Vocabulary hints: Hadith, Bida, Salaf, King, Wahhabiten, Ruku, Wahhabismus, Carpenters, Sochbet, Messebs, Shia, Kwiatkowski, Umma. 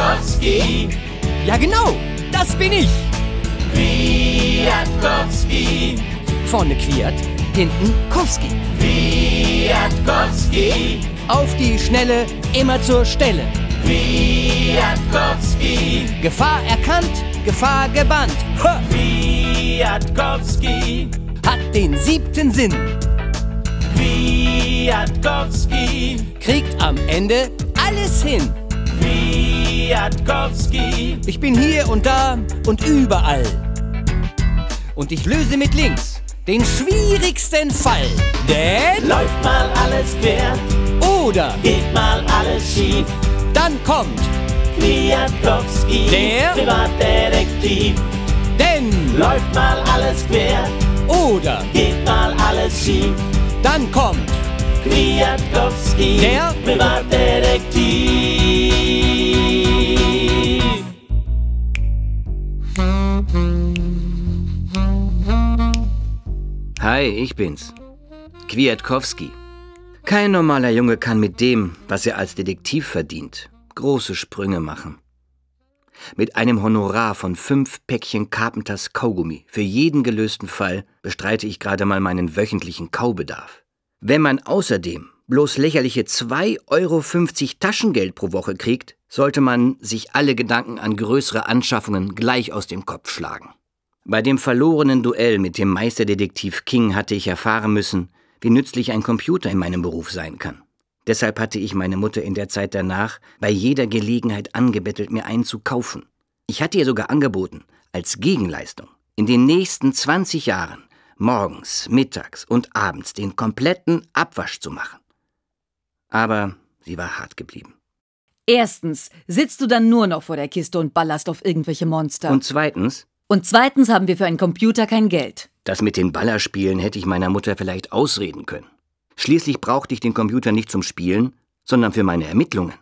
Kwiatkowski. Ja genau, das bin ich. Kwiatkowski. Vorne Kwiat, hinten Kowski. Kwiatkowski. Auf die Schnelle, immer zur Stelle. Kwiatkowski. Gefahr erkannt, Gefahr gebannt. Kwiatkowski hat den siebten Sinn. Kwiatkowski kriegt am Ende alles hin. Kwiatkowski. Ich bin hier und da und überall. Und ich löse mit links den schwierigsten Fall. Denn läuft mal alles quer oder geht mal alles schief, dann kommt Kwiatkowski, der Privatdetektiv. Denn läuft mal alles quer oder geht mal alles schief, dann kommt Kwiatkowski, der Privatdetektiv. Hi, ich bin's, Kwiatkowski. Kein normaler Junge kann mit dem, was er als Detektiv verdient, große Sprünge machen. Mit einem Honorar von 5 Päckchen Carpenters Kaugummi für jeden gelösten Fall bestreite ich gerade mal meinen wöchentlichen Kaubedarf. Wenn man außerdem bloß lächerliche 2,50 € Taschengeld pro Woche kriegt, sollte man sich alle Gedanken an größere Anschaffungen gleich aus dem Kopf schlagen. Bei dem verlorenen Duell mit dem Meisterdetektiv King hatte ich erfahren müssen, wie nützlich ein Computer in meinem Beruf sein kann. Deshalb hatte ich meine Mutter in der Zeit danach bei jeder Gelegenheit angebettelt, mir einen zu kaufen. Ich hatte ihr sogar angeboten, als Gegenleistung in den nächsten 20 Jahren morgens, mittags und abends den kompletten Abwasch zu machen. Aber sie war hart geblieben. Erstens sitzt du dann nur noch vor der Kiste und ballerst auf irgendwelche Monster. Und zweitens? Und zweitens haben wir für einen Computer kein Geld. Das mit den Ballerspielen hätte ich meiner Mutter vielleicht ausreden können. Schließlich brauchte ich den Computer nicht zum Spielen, sondern für meine Ermittlungen.